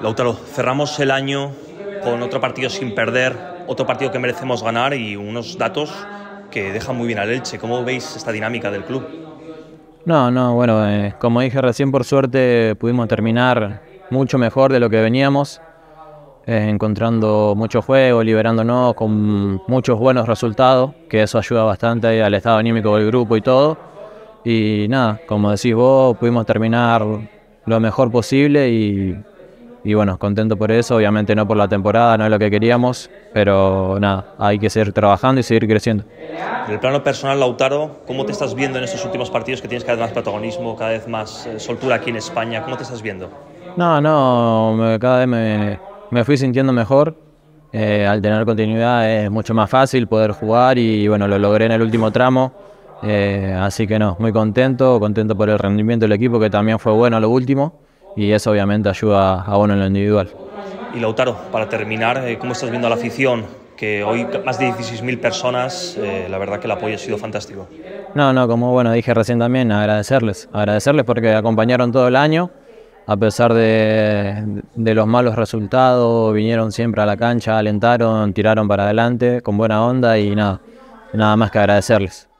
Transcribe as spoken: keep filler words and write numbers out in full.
Lautaro, cerramos el año con otro partido sin perder, otro partido que merecemos ganar y unos datos que dejan muy bien al Elche. ¿Cómo veis esta dinámica del club? No, no, bueno, eh, como dije recién, por suerte pudimos terminar mucho mejor de lo que veníamos, eh, encontrando mucho juego, liberándonos con muchos buenos resultados, que eso ayuda bastante al estado anímico del grupo y todo. Y nada, como decís vos, pudimos terminar lo mejor posible y, y bueno, contento por eso. Obviamente no por la temporada, no es lo que queríamos, pero nada, hay que seguir trabajando y seguir creciendo. En el plano personal, Lautaro, ¿cómo te estás viendo en estos últimos partidos que tienes cada vez más protagonismo, cada vez más eh, soltura aquí en España? ¿Cómo te estás viendo? No, no, me, cada vez me, me fui sintiendo mejor. Eh, al tener continuidad es mucho más fácil poder jugar y bueno, lo logré en el último tramo. Eh, así que no, muy contento, contento por el rendimiento del equipo, que también fue bueno a lo último, y eso obviamente ayuda a uno en lo individual. Y Lautaro, para terminar, ¿cómo estás viendo a la afición? Que hoy más de dieciséis mil personas, eh, la verdad que el apoyo ha sido fantástico. No, no, como bueno dije recién también, agradecerles, agradecerles porque acompañaron todo el año, a pesar de, de los malos resultados, vinieron siempre a la cancha, alentaron, tiraron para adelante, con buena onda y nada, nada más que agradecerles.